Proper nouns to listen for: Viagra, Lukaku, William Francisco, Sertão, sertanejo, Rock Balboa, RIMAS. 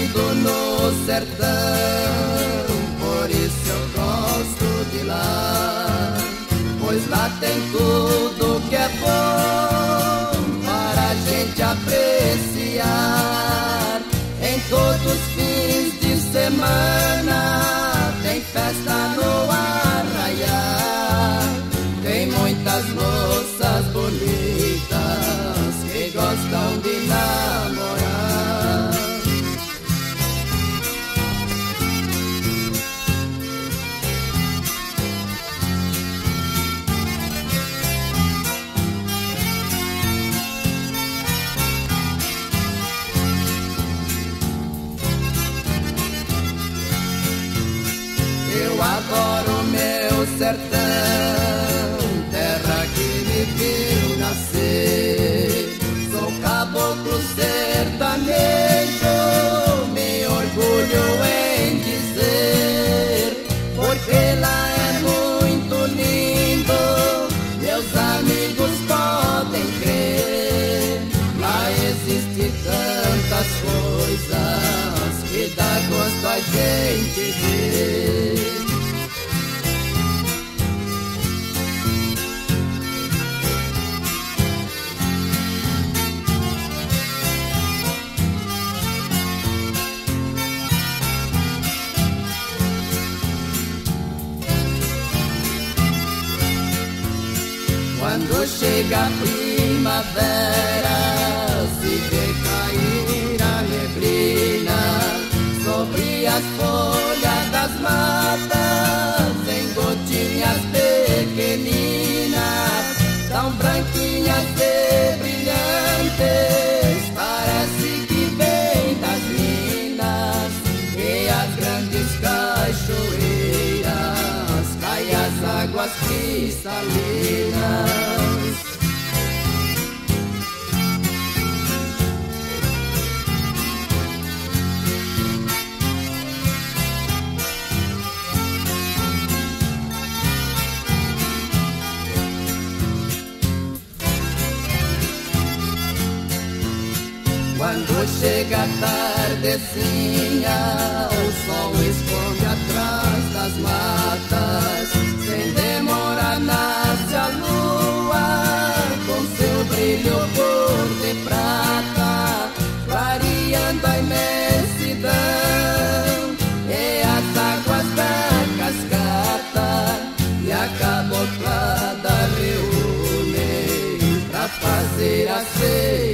lindo no sertão, por isso eu gosto de lá, pois lá tem tudo que é bom para a gente apreciar. Em todos os fins de semana tem festa no arraial, tem muitas moças bonitas que gostam de namorar. Eu adoro meu sertão, terra que me viu nascer. Sou caboclo sertanejo, me orgulho em dizer, porque lá é muito lindo, meus amigos podem crer. Lá existe tantas coisas que dá gosto a gente ver. Quando chega a primavera, se vê cair a neblina sobre as folhas das matas, em gotinhas pequeninas, tão branquinhas e brilhantes, parece que vem das minas. E as grandes cachoeiras caem as águas cristalinas. Quando chega a tardezinha, o sol esconde atrás das matas, sem demora nasce a lua, com seu brilho cor de prata, clareando a imensidão, e as águas da cascata, e a cabotlada reúne pra fazer a ceia.